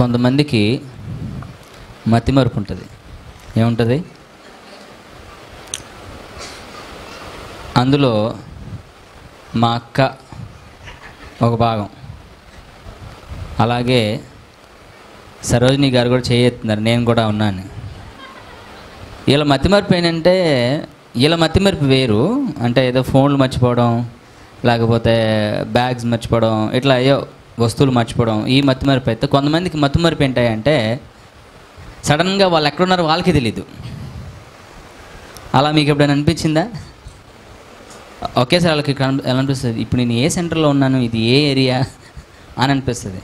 కొంతమందికి మతిమరుపు ఉంటుంది. ఏముంటుంది? అందులో మా అక్క ఒక భాగం, అలాగే సరోజిని గారు కూడా చేయెత్తున్నారు, నేను కూడా ఉన్నాను. ఇలా మతిమరుపు ఏంటంటే, ఇలా మతిమరుపు వేరు, అంటే ఏదో ఫోన్లు మర్చిపోవడం, లేకపోతే బ్యాగ్స్ మర్చిపోవడం, ఇట్లా అయ్యో వస్తువులు మర్చిపోవడం, ఈ మతిమరుపు అయితే. కొంతమందికి మతిమరుపు ఏంటంటే సడన్గా వాళ్ళు ఎక్కడున్నారో వాళ్ళకి తెలీదు. అలా మీకు ఎప్పుడైనా అనిపించిందా? ఒకేసారి వాళ్ళకి ఎలా అనిపిస్తుంది, ఇప్పుడు నేను ఏ సెంటర్లో ఉన్నాను, ఇది ఏ ఏరియా అని అనిపిస్తుంది.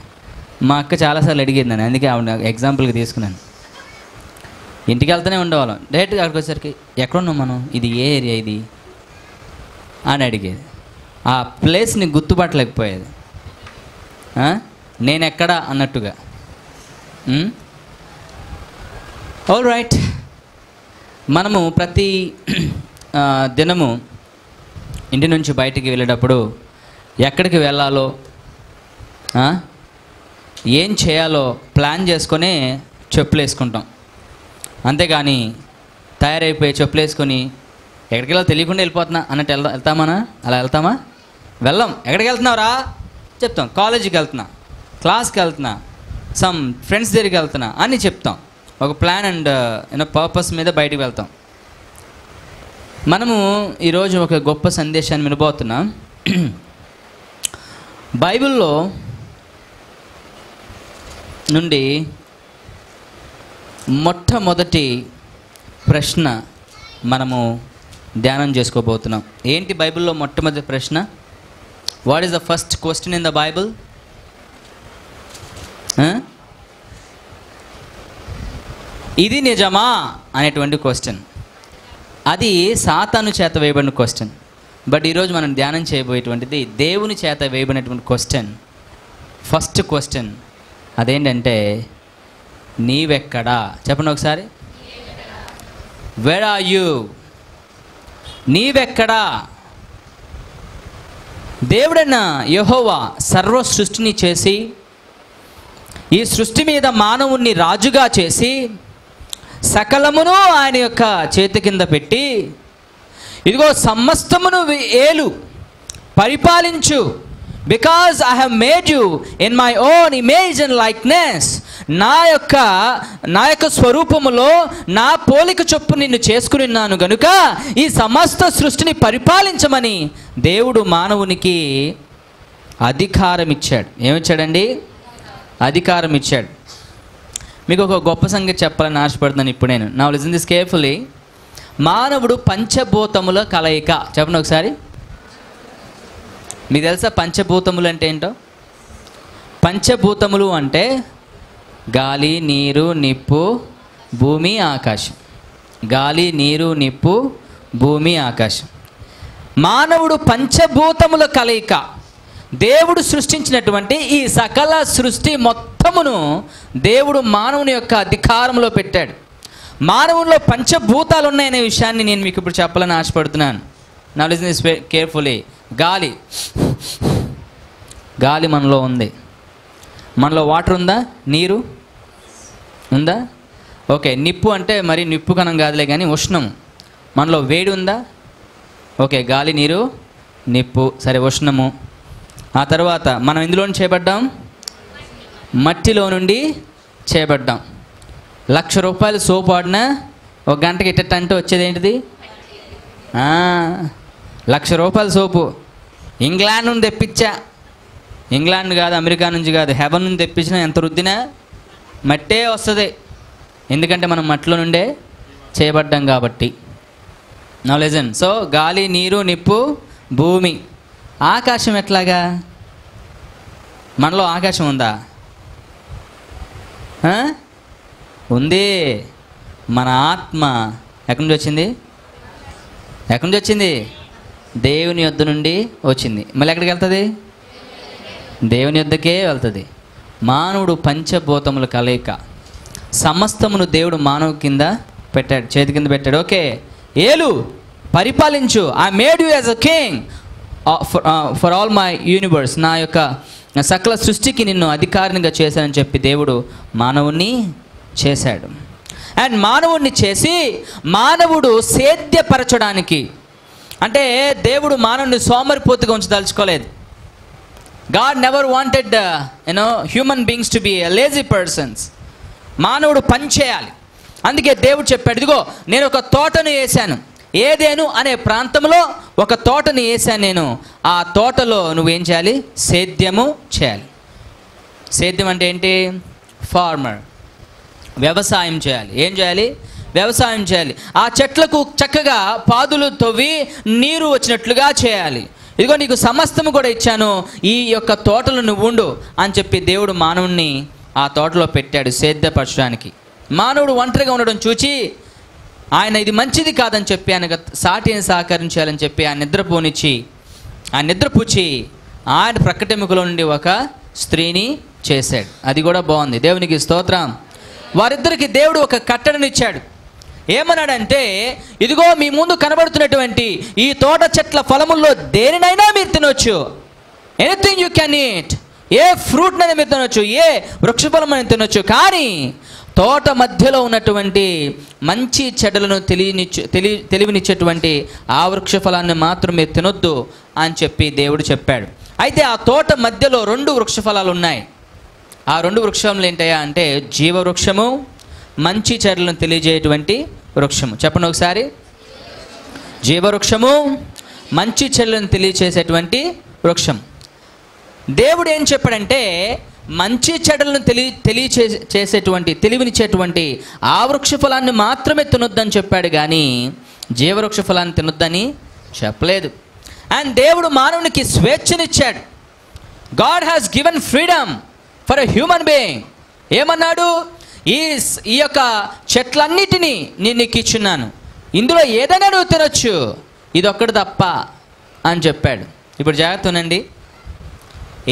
మా అక్క చాలాసార్లు అడిగేది నన్ను, అందుకే ఆవిడ ఎగ్జాంపుల్గా తీసుకున్నాను. ఇంటికి వెళ్తూనే ఉండేవాళ్ళం, డైరెక్ట్గా అక్కడికి వచ్చేసరికి ఎక్కడున్నాం మనం, ఇది ఏ ఏరియా ఇది అని అడిగేది. ఆ ప్లేస్ని గుర్తుపట్టలేకపోయేది, నేను ఎక్కడా అన్నట్టుగా. ఆల్ రైట్, మనము ప్రతి దినము ఇంటి నుంచి బయటికి వెళ్ళేటప్పుడు ఎక్కడికి వెళ్ళాలో, ఏం చేయాలో ప్లాన్ చేసుకొని చెప్పులు వేసుకుంటాం. అంతేగాని తయారైపోయి చెప్పులు వేసుకొని ఎక్కడికి వెళ్ళో తెలియకుండా వెళ్ళిపోతున్నా అన్నట్టు వెళ్తామనా? అలా వెళ్తామా? వెళ్ళాం. ఎక్కడికి వెళ్తున్నావురా చెప్తాం, కాలేజీకి వెళ్తున్నా, క్లాస్కి వెళ్తున్నా, సమ్ ఫ్రెండ్స్ దగ్గరికి వెళ్తున్నా అని చెప్తాం. ఒక ప్లాన్ అండ్ యూనో పర్పస్ మీద బయటికి వెళ్తాం. మనము ఈరోజు ఒక గొప్ప సందేశాన్ని వినబోతున్నాం. బైబిల్లో నుండి మొట్టమొదటి ప్రశ్న మనము ధ్యానం చేసుకోబోతున్నాం. ఏంటి బైబిల్లో మొట్టమొదటి ప్రశ్న? What is the first question in the Bible? ఇది నిజమా అనేటువంటి క్వశ్చన్. అది సాతాను చేత వేయబడిన క్వశ్చన్. బట్ ఈరోజు మనం ధ్యానం చేయబోయేటువంటిది దేవుని చేత వేయబడినటువంటి క్వశ్చన్, ఫస్ట్ క్వశ్చన్. అదేంటంటే, నీవెక్కడా? చెప్పండి ఒకసారి, వేర్ ఆర్ యూ? నీవెక్కడా? దేవుడైన యెహోవా సర్వ సృష్టిని చేసి, ఈ సృష్టి మీద మానవుణ్ణి రాజుగా చేసి, సకలమును ఆయన యొక్క చేతి కింద పెట్టి, ఇదిగో సమస్తమును ఏలు, పరిపాలించు, because I have made you in my own image and likeness. నా యొక్క స్వరూపములో నా పోలిక చొప్పు నిన్ను చేసుకునిన్నాను గనుక ఈ సమస్త సృష్టిని పరిపాలించమని దేవుడు మానవునికి అధికారం ఇచ్చాడు. ఏమిచ్చాడండి? అధికారం ఇచ్చాడు. మీకు ఒక గొప్ప సంగతి చెప్పాలని ఆశపడుతున్నాను ఇప్పుడు నేను. Now listen this carefully. మానవుడు పంచభూతముల కలయిక. చెప్పండి ఒకసారి, మీకు తెలుసా పంచభూతములు అంటే ఏంటో? పంచభూతములు అంటే గాలి, నీరు, నిప్పు, భూమి, ఆకాశం. గాలి, నీరు, నిప్పు, భూమి, ఆకాశం. మానవుడు పంచభూతముల కలయిక. దేవుడు సృష్టించినటువంటి ఈ సకల సృష్టి మొత్తమును దేవుడు మానవుని యొక్క అధికారంలో పెట్టాడు. మానవుల్లో పంచభూతాలు ఉన్నాయనే విషయాన్ని నేను మీకు ఇప్పుడు చెప్పాలని ఆశపడుతున్నాను. Now listen this carefully. గాలి, గాలి మనలో ఉంది. మనలో వాటర్ ఉందా? నీరు ఉందా? ఓకే. నిప్పు అంటే మరి నిప్పు కణం కాదులే, కానీ ఉష్ణం. మనలో వేడి ఉందా? ఓకే. గాలి, నీరు, నిప్పు, సరే ఉష్ణము. ఆ తర్వాత మనం ఇందులో నుండి చేయబడ్డాం, మట్టిలో నుండి చేయబడ్డాం. 1,00,000 రూపాయలు సోపు వాడినా ఒక గంటకి ఇట్టంటే వచ్చేది ఏంటిది? 1,00,000 రూపాయల సోపు ఇంగ్లాండ్ నుండి తెప్పించా. ఇంగ్లాండ్ కాదు, అమెరికా నుంచి కాదు, హెవెన్ నుండి తెప్పించినా ఎంత రుద్దినా మట్టే వస్తుంది. ఎందుకంటే మనం మట్టిలో నుండే చేయబడ్డాం కాబట్టి. Now listen. సో గాలి, నీరు, నిప్పు, భూమి, ఆకాశం. ఎట్లాగా? మనలో ఆకాశం ఉందా? ఉంది. మన ఆత్మ ఎక్కడి నుంచి వచ్చింది? ఎక్కడి నుంచి వచ్చింది? దేవుని యొద్ద నుండి వచ్చింది. మళ్ళీ ఎక్కడికి వెళ్తుంది? దేవుని యొద్దకే వెళ్తుంది. మానవుడు పంచభూతముల కలయిక. సమస్తమును దేవుడు మానవ కింద పెట్టాడు, చేతి కింద పెట్టాడు. ఓకే. ఏలు, పరిపాలించు. I made you as a king for all my universe. నా యొక్క సకల సృష్టికి నిన్ను అధికారినిగా చేశానని చెప్పి దేవుడు మానవుణ్ణి చేశాడు. అండ్ మానవుణ్ణి చేసి మానవుడు సేద్యపరచడానికి, అంటే దేవుడు మానవుని సోమరిపోతుగా ఉంచదలుచుకోలేదు. God never wanted human beings to be lazy persons. మానవుడు పని చేయాలి. అందుకే దేవుడు చెప్పాడు, ఇదిగో నేను ఒక తోటను వేశాను, ఏదేను అనే ప్రాంతంలో ఒక తోటను వేశాను నేను, ఆ తోటలో నువ్వేం చేయాలి, సేద్యము చేయాలి. సేద్యం అంటే ఏంటి? ఫార్మర్, వ్యవసాయం చేయాలి. ఏం చేయాలి? వ్యవసాయం చేయాలి. ఆ చెట్లకు చక్కగా పాదులు తవ్వి నీరు వచ్చినట్లుగా చేయాలి. ఇదిగో నీకు సమస్తము కూడా ఇచ్చాను, ఈ యొక్క తోటలు నువ్వు ఉండు అని చెప్పి దేవుడు మానవుణ్ణి ఆ తోటలో పెట్టాడు సేద్యపరచడానికి. మానవుడు ఒంటరిగా ఉండడం చూచి ఆయన ఇది మంచిది కాదని చెప్పి ఆయన సాటిని సహకరించాలని చెప్పి ఆయన నిద్రపోనిచ్చి, ఆయన నిద్రపుచ్చి ఆయన ప్రకటెముకలో నుండి ఒక స్త్రీని చేశాడు. అది కూడా బాగుంది, దేవునికి స్తోత్రం. వారిద్దరికి దేవుడు ఒక కట్టడనిచ్చాడు. ఏమన్నాడంటే, ఇదిగో మీ ముందు కనబడుతున్నటువంటి ఈ తోట చెట్ల ఫలముల్లో దేనినైనా మీరు తినొచ్చు, ఎనీథింగ్ యూ కెన్ ఈట్, ఏ ఫ్రూట్నైనా మీరు తినొచ్చు, ఏ వృక్షఫలమైనా తినొచ్చు, కానీ తోట మధ్యలో ఉన్నటువంటి మంచి చెడ్డలను తెలివినిచ్చేటువంటి ఆ వృక్షఫలాన్ని మాత్రం మీరు తినొద్దు అని చెప్పి దేవుడు చెప్పాడు. అయితే ఆ తోట మధ్యలో రెండు వృక్షఫలాలు ఉన్నాయి. ఆ రెండు వృక్షములు ఏంటయ్యా అంటే, జీవవృక్షము, మంచి చెడ్డలను తెలియజేటువంటి వృక్షము. చెప్పండి ఒకసారి, జీవవృక్షము, మంచి చెడ్డలను తెలియచేసేటువంటి వృక్షం. దేవుడు ఏం చెప్పాడంటే, మంచి చెడ్డలను తెలియచేసేటువంటి తెలివినిచ్చేటువంటి ఆ వృక్ష ఫలాన్ని మాత్రమే తినొద్దని చెప్పాడు, కానీ జీవవృక్ష ఫలాన్ని తినొద్దని చెప్పలేదు. అండ్ దేవుడు మానవునికి స్వేచ్ఛనిచ్చాడు. God has given freedom for a human being. ఏమన్నాడు, ఈ యొక్క చెట్లన్నిటినీ నేను నీకు ఇచ్చున్నాను, ఇందులో ఏదైనా నువ్వు తినొచ్చు, ఇదొక్కడు తప్ప అని చెప్పాడు. ఇప్పుడు జాగ్రత్త ఉండండి,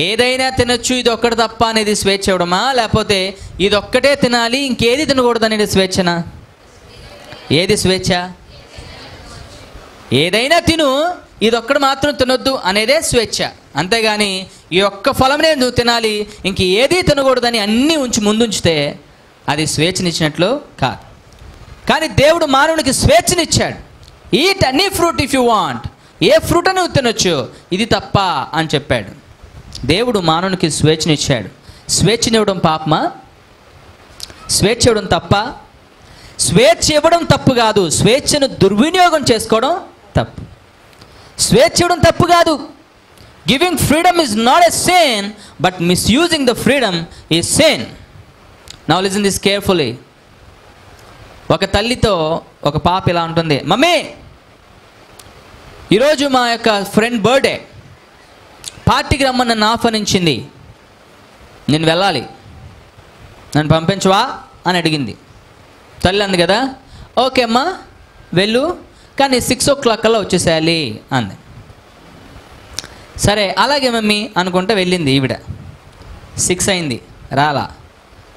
ఏదైనా తినొచ్చు ఇదొక్కడు తప్ప అనేది స్వేచ్ఛ ఇవ్వడమా, లేకపోతే ఇదొక్కటే తినాలి ఇంకేది తినకూడదు అనేది స్వేచ్ఛనా? ఏది స్వేచ్ఛ? ఏదైనా తిను, ఇదొక్కడు మాత్రం తినొద్దు అనేదే స్వేచ్ఛ. అంతేగాని ఈ ఒక్క ఫలమే నువ్వు తినాలి ఇంక ఏది తినకూడదని అన్నీ ముందుంచితే అది స్వేచ్ఛనిచ్చినట్లు కాదు. కానీ దేవుడు మానవునికి స్వేచ్ఛనిచ్చాడు. Eat any fruit if you want, ఏ ఫ్రూట్ అని తినొచ్చు, ఇది తప్ప అని చెప్పాడు. దేవుడు మానవునికి స్వేచ్ఛనిచ్చాడు. స్వేచ్ఛనివ్వడం పాపమా? స్వేచ్ఛ ఇవ్వడం తప్ప? స్వేచ్ఛ ఇవ్వడం తప్పు కాదు, స్వేచ్ఛను దుర్వినియోగం చేసుకోవడం తప్పు. స్వేచ్ఛ ఇవ్వడం తప్పు కాదు. Giving freedom is not a sin, but misusing the freedom is sin. Now listen this carefully. ఒక తల్లితో ఒక పాప ఇలా ఉంటుంది, మమ్మీ ఈరోజు మా యొక్క ఫ్రెండ్ బర్త్డే, పార్టీకి రమ్మని నన్ను ఆహ్వానించింది, నేను వెళ్ళాలి, నన్ను పంపించవా అని అడిగింది. తల్లి అంది కదా, ఓకే అమ్మా వెళ్ళు, కానీ 6 o'clock అలా వచ్చేసేయాలి అంది. సరే అలాగే మమ్మీ అనుకుంటే వెళ్ళింది ఈవిడ. 6 అయింది రాలా,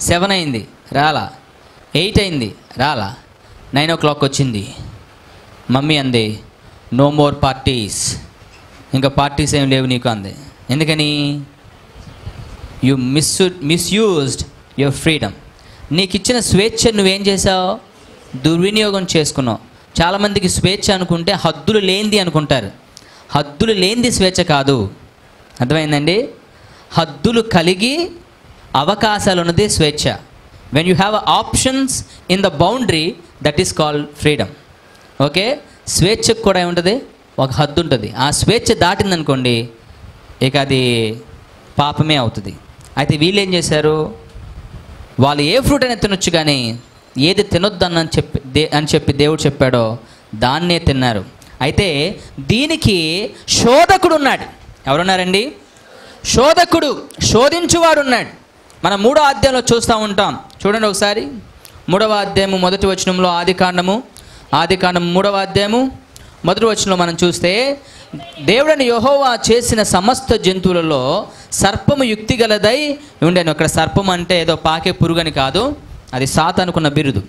7 అయింది రాలా, 8 అయింది రాలా, 9 o'clock వచ్చింది. మమ్మీ అంది, నో మోర్ పార్టీస్, ఇంకా పార్టీస్ ఏం లేవు నీకు అంది. ఎందుకని? You misused your freedom. నీకు ఇచ్చిన స్వేచ్ఛ నువ్వేం చేసావు, దుర్వినియోగం చేసుకున్నావు. చాలామందికి స్వేచ్ఛ అనుకుంటే హద్దులు లేనిది అనుకుంటారు. హద్దులు లేనిది స్వేచ్ఛ కాదు, అర్థమైందండి? హద్దులు కలిగి అవకాశాలు ఉన్నది స్వేచ్ఛ. When you have options in the boundary, that is called freedom. Okay, స్వేచ్ఛకు కూడా ఏముంటుంది, ఒక హద్దు ఉంటుంది. ఆ స్వేచ్ఛ దాటిందనుకోండి ఇక అది పాపమే అవుతుంది. అయితే వీళ్ళు ఏం చేశారు, వాళ్ళు ఏ ఫ్రూట్ అయినా తినొచ్చు కానీ ఏది తినొద్దని అని చెప్పి దేవుడు చెప్పాడో దాన్నే తిన్నారు. అయితే దీనికి శోధకుడు ఉన్నాడు. ఎవరున్నారండి? శోధకుడు, శోధించువాడు ఉన్నాడు. మనం 3వ అధ్యాయంలో చూస్తూ ఉంటాం, చూడండి ఒకసారి. 3వ అధ్యాయము మొదటి వచనంలో, ఆదికాండము 3వ అధ్యాయము మొదటి వచనంలో మనం చూస్తే, దేవుడైన యెహోవా చేసిన సమస్త జంతువులలో సర్పము యుక్తి గలదై ఉండేను. అక్కడ సర్పం అంటే ఏదో పాకే పురుగని కాదు, అది సాతానుకున్న బిరుదు.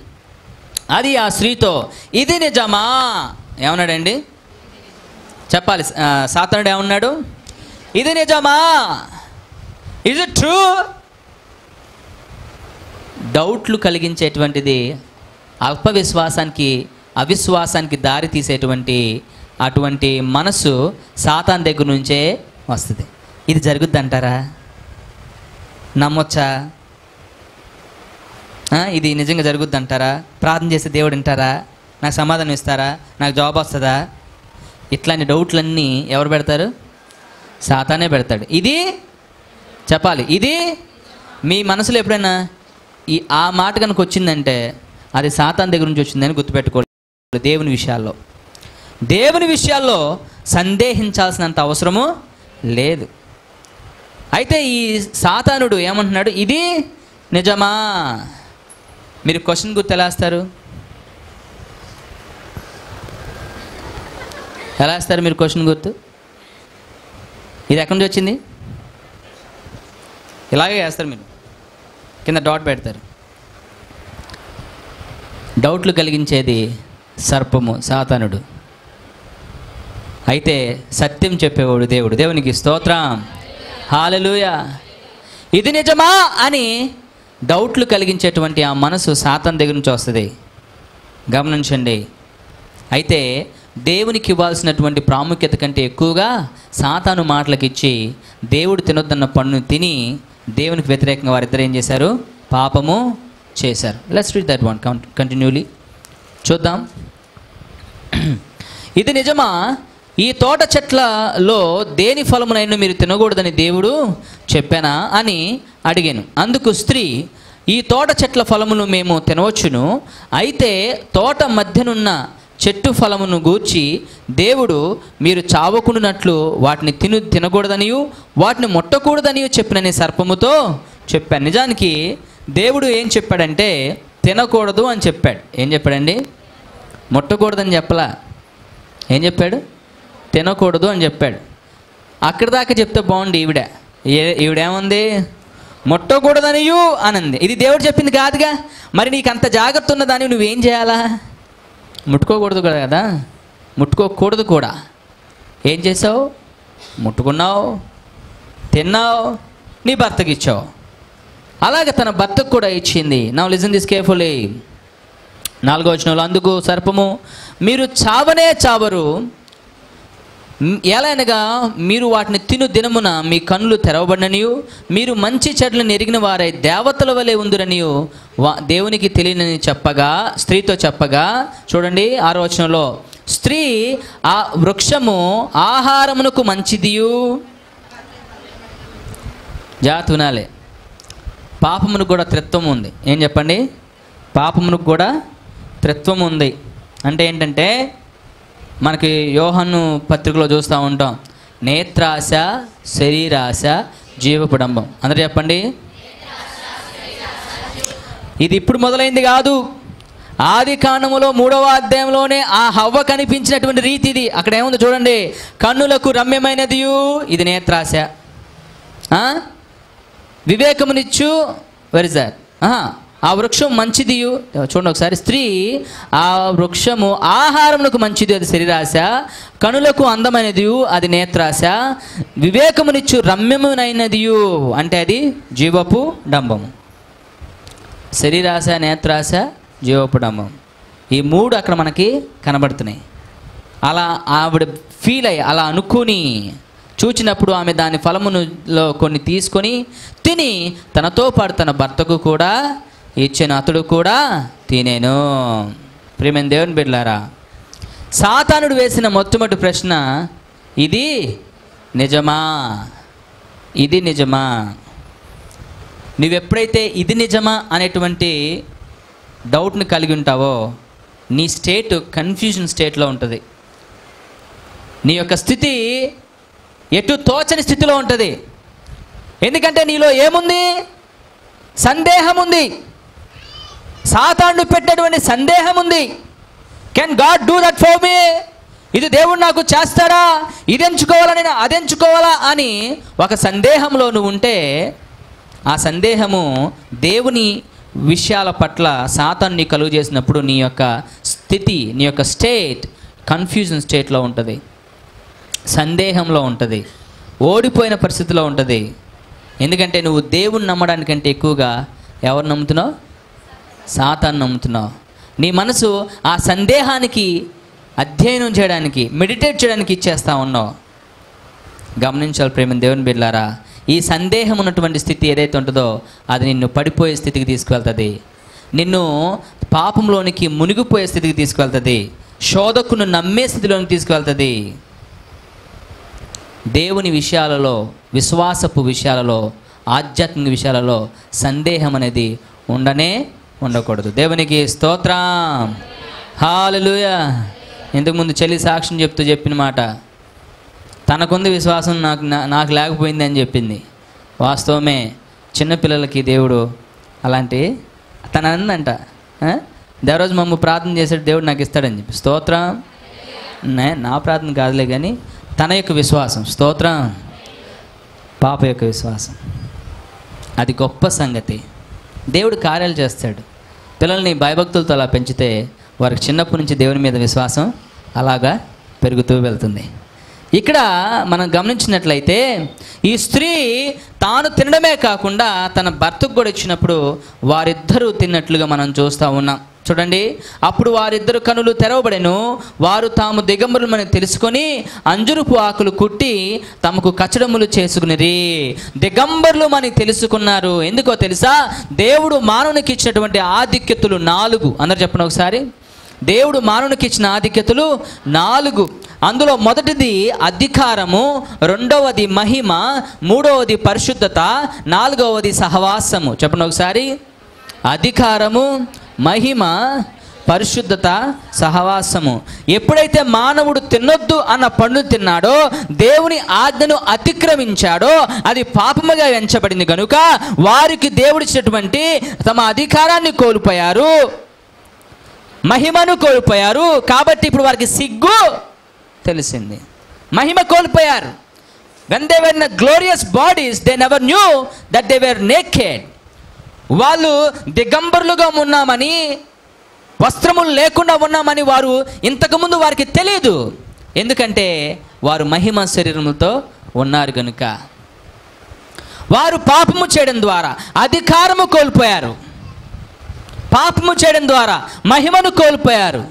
అది ఆ స్త్రీతో, ఇది నిజమా. ఏమన్నాడండి? చెప్పాలి. సాతానుడు ఏమన్నాడు? ఇది నిజమా, Is it true? డౌట్లు కలిగించేటువంటిది, అల్పవిశ్వాసానికి అవిశ్వాసానికి దారి తీసేటువంటి అటువంటి మనసు సాతాన్ దగ్గర నుంచే వస్తుంది. ఇది జరుగుద్ది అంటారా? నమ్మొచ్చా? ఇది నిజంగా జరుగుద్ది అంటారా? ప్రార్థన చేసే దేవుడు అంటారా? నాకు సమాధానం ఇస్తారా? నాకు జాబ్ వస్తుందా? ఇట్లాంటి డౌట్లన్నీ ఎవరు పెడతారు? సాతానే పెడతాడు. ఇది చెప్పాలి. ఇది మీ మనసులో ఎప్పుడైనా ఈ ఆ మాట కనుక వచ్చిందంటే అది సాతాన్ దగ్గర నుంచి వచ్చిందని గుర్తుపెట్టుకోవాలి. దేవుని విషయాల్లో, దేవుని విషయాల్లో సందేహించాల్సినంత అవసరము లేదు. అయితే ఈ సాతానుడు ఏమంటున్నాడు? ఇది నిజమా? మీరు క్వశ్చన్ గుర్తు ఎలా వేస్తారు? ఎలా వేస్తారు మీరు క్వశ్చన్ గుర్తు? ఇది ఎక్కడి నుంచి వచ్చింది? ఇలాగే వేస్తారు. మీరు కింద డాట్ పెడతారు. డౌట్లు కలిగించేది సర్పము, సాతానుడు. అయితే సత్యం చెప్పేవాడు దేవుడు. దేవునికి స్తోత్రం, హల్లెలూయా. ఇది నిజమా అని డౌట్లు కలిగించేటువంటి ఆ మనసు సాతాను దగ్గర నుంచి వస్తుంది, గమనించండి. అయితే దేవునికి ఇవ్వాల్సినటువంటి ప్రాముఖ్యత కంటే ఎక్కువగా సాతాను మాటలకు ఇచ్చి దేవుడు తినొద్దన్న పన్ను తిని దేవునికి వ్యతిరేకంగా వారిద్దరు ఏం చేశారు? పాపము చేశారు. Let's read that one continuously, చూద్దాం. ఇది నిజమా? ఈ తోట చెట్లలో దేని ఫలమునైనా మీరు తినకూడదని దేవుడు చెప్పానా అని అడిగాను. అందుకు స్త్రీ, ఈ తోట చెట్ల ఫలమును మేము తినవచ్చును, అయితే తోట మధ్యనున్న చెట్టు ఫలమును గూర్చి దేవుడు మీరు చావకుండానట్లు వాటిని తినకూడదనియు వాటిని ముట్టకూడదనియు చెప్పినని సర్పముతో చెప్పాను. నిజానికి దేవుడు ఏం చెప్పాడంటే తినకూడదు అని చెప్పాడు. ఏం చెప్పాడండి? ముట్టకూడదని చెప్పలా. ఏం చెప్పాడు? తినకూడదు అని చెప్పాడు. అక్కడి దాకా చెప్తే బాగుంది. ఈవిడేముంది? ముట్టకూడదనియు అనంది. ఇది దేవుడు చెప్పింది కాదుగా. మరి నీకు అంత జాగ్రత్త ఉన్నదాన్ని నువ్వేం చేయాలా? ముట్టుకోకూడదు కూడా కదా, ముట్టుకోకూడదు కూడా. ఏం చేసావు? ముట్టుకున్నావు, తిన్నావు, నీ భర్తకి ఇచ్చావు. అలాగే తన భర్తకు కూడా ఇచ్చింది. Now listen this carefully. 4వ వచనంలో, అందుకు సర్పము, మీరు చావనే చావరు, ఎలానగా మీరు వాటిని తిను దినమున మీ కన్నులు తెరవబడిననియు మీరు మంచి చెడ్లను ఎరిగిన వారై దేవతల వలె ఉందిరనియు దేవునికి తెలియనని చెప్పగా, స్త్రీతో చెప్పగా, చూడండి 6వ వచనంలో, స్త్రీ, ఆ వృక్షము ఆహారమునకు మంచిదియు, జాగ్రత్త వినాలే, పాపమునకు కూడా త్రిత్వం ఉంది. ఏం చెప్పండి? పాపమునకు కూడా త్రిత్వం ఉంది. అంటే ఏంటంటే మనకి యోహన్ను పత్రికలో చూస్తూ ఉంటాం, నేత్రాశ, శరీరాశ, జీవపుడంబం. అందరూ చెప్పండి. ఇది ఇప్పుడు మొదలైంది కాదు. ఆది కాండములో 3వ అధ్యాయంలోనే ఆ హవ్వ కనిపించినటువంటి రీతి ఇది. అక్కడ ఏముంది చూడండి, కన్నులకు రమ్యమైనది ఇది నేత్రాశ, వివేకమునిచ్చు, వెరిజార్, ఆ వృక్షం మంచిదియు, చూడండి ఒకసారి, స్త్రీ, ఆ వృక్షము ఆహారమునకు మంచిది, అది శరీరాశ, కనులకు అందమైనదియు అది నేత్రాశ, వివేకమునిచ్చు రమ్యమునైనదియు, అంటే అది జీవపు డంబము. శరీరాశ, నేత్రాశ, జీవపు డంబం, ఈ మూడు అక్కడ మనకి కనబడుతున్నాయి. అలా ఆవిడ ఫీల్ అయ్యి అలా అనుకుని చూచినప్పుడు ఆమె దాని ఫలములో కొన్ని తీసుకొని తిని తనతో పాటు తన భర్తకు కూడా ఇచ్చిన, అతడు కూడా తినేను. ప్రియమైన దేవుని బిడ్డలారా, సాతానుడు వేసిన మొట్టమొదటి ప్రశ్న, ఇది నిజమా? ఇది నిజమా? నువ్వెప్పుడైతే ఇది నిజమా అనేటువంటి డౌట్ని కలిగి ఉంటావో నీ స్టేట్ కన్ఫ్యూజన్ స్టేట్లో ఉంటుంది. నీ యొక్క స్థితి ఎటు తోచని స్థితిలో ఉంటుంది. ఎందుకంటే నీలో ఏముంది? సందేహం ఉంది. సాతానుడు పెట్టేటువంటి సందేహం ఉంది. Can God do that for me? ఇది దేవుడు నాకు చేస్తాడా? ఇది ఎంచుకోవాలా, నేను అది ఎంచుకోవాలా అని ఒక సందేహంలో నువ్వు ఉంటే ఆ సందేహము దేవుని విషయాల పట్ల సాతాన్ని కలుగు చేసినప్పుడు నీ యొక్క స్థితి, నీ యొక్క స్టేట్ కన్ఫ్యూజన్ స్టేట్లో ఉంటుంది, సందేహంలో ఉంటుంది, ఓడిపోయిన పరిస్థితిలో ఉంటుంది. ఎందుకంటే నువ్వు దేవుణ్ణి నమ్మడానికంటే ఎక్కువగా ఎవరు నమ్ముతున్నావు? సాతాను నమ్ముతున్నావు. నీ మనసు ఆ సందేహానికి అధ్యయనం చేయడానికి, మెడిటేట్ చేయడానికి ఇచ్చేస్తూ ఉన్నావు. గమనించాలి ప్రేమ దేవుని బిడ్డలారా, ఈ సందేహం ఉన్నటువంటి స్థితి ఏదైతే ఉంటుందో అది నిన్ను పడిపోయే స్థితికి తీసుకువెళ్తుంది, నిన్ను పాపంలోనికి మునిగిపోయే స్థితికి తీసుకువెళ్తుంది, శోధకును నమ్మే స్థితిలోనికి తీసుకువెళ్తుంది. దేవుని విషయాలలో, విశ్వాసపు విషయాలలో, ఆధ్యాత్మిక విషయాలలో సందేహం అనేది ఉండనే ఉండకూడదు. దేవునికి స్తోత్రం, హల్లెలూయా. ఇంతకుముందు చెల్లి సాక్ష్యం చెప్పిన మాట, తనకుంది విశ్వాసం, నాకు లేకపోయింది అని చెప్పింది. వాస్తవమే, చిన్నపిల్లలకి దేవుడు అలాంటి తన అందంట, దేవరోజు మమ్మ ప్రార్థన చేసాడు దేవుడు నాకు ఇస్తాడని చెప్పి. స్తోత్రం, నా ప్రార్థన కాదులే కానీ తన యొక్క విశ్వాసం. స్తోత్రం, పాప యొక్క విశ్వాసం అది గొప్ప సంగతి. దేవుడు కార్యాలు చేస్తాడు. పిల్లల్ని భయభక్తులతో అలా పెంచితే వారికి చిన్నప్పటి నుంచి దేవుని మీద విశ్వాసం అలాగా పెరుగుతూ వెళ్తుంది. ఇక్కడ మనం గమనించినట్లయితే ఈ స్త్రీ తాను తినడమే కాకుండా తన భర్తకు కూడా ఇచ్చినప్పుడు వారిద్దరూ తిన్నట్లుగా మనం చూస్తూ ఉన్నాం. చూడండి, అప్పుడు వారిద్దరు కనులు తెరవబడెను, వారు తాము దిగంబరులమని తెలుసుకొని అంజురుపు ఆకులు కుట్టి తమకు కచడములు చేసుకునిరి. దిగంబరులు అని తెలుసుకున్నారు. ఎందుకో తెలుసా? దేవుడు మానవునికి ఇచ్చినటువంటి ఆధిక్యతలు 4. అందరు చెప్పండి ఒకసారి. దేవుడు మానవునికి ఇచ్చిన ఆధిక్యతలు 4. అందులో మొదటిది అధికారము, 2వది మహిమ, 3వది పరిశుద్ధత, 4వది సహవాసము. చెప్పండి ఒకసారి. అధికారము, మహిమ, పరిశుద్ధత, సహవాసము. ఎప్పుడైతే మానవుడు తినొద్దు అన్న పండు తిన్నాడో, దేవుని ఆజ్ఞను అతిక్రమించాడో, అది పాపముగా ఎంచబడింది కనుక వారికి దేవుడిచ్చినటువంటి తమ అధికారాన్ని కోల్పోయారు, మహిమను కోల్పోయారు. కాబట్టి ఇప్పుడు వారికి సిగ్గు తెలిసింది, మహిమ కోల్పోయారు. when they were in the glorious bodies they never knew that they were naked. వాళ్ళు దిగంబరులుగా ఉన్నామని, వస్త్రములు లేకుండా ఉన్నామని వారు ఇంతకుముందు వారికి తెలియదు. ఎందుకంటే వారు మహిమ శరీరములతో ఉన్నారు కనుక. వారు పాపము చేయడం ద్వారా అధికారము కోల్పోయారు, పాపము చేయడం ద్వారా మహిమను కోల్పోయారు,